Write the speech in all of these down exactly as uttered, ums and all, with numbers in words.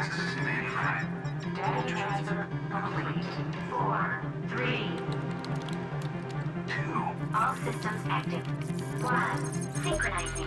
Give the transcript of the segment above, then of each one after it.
tasks in mainframe. Data transfer complete. Four, three, two. All systems active. One, synchronizing.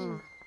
Listening.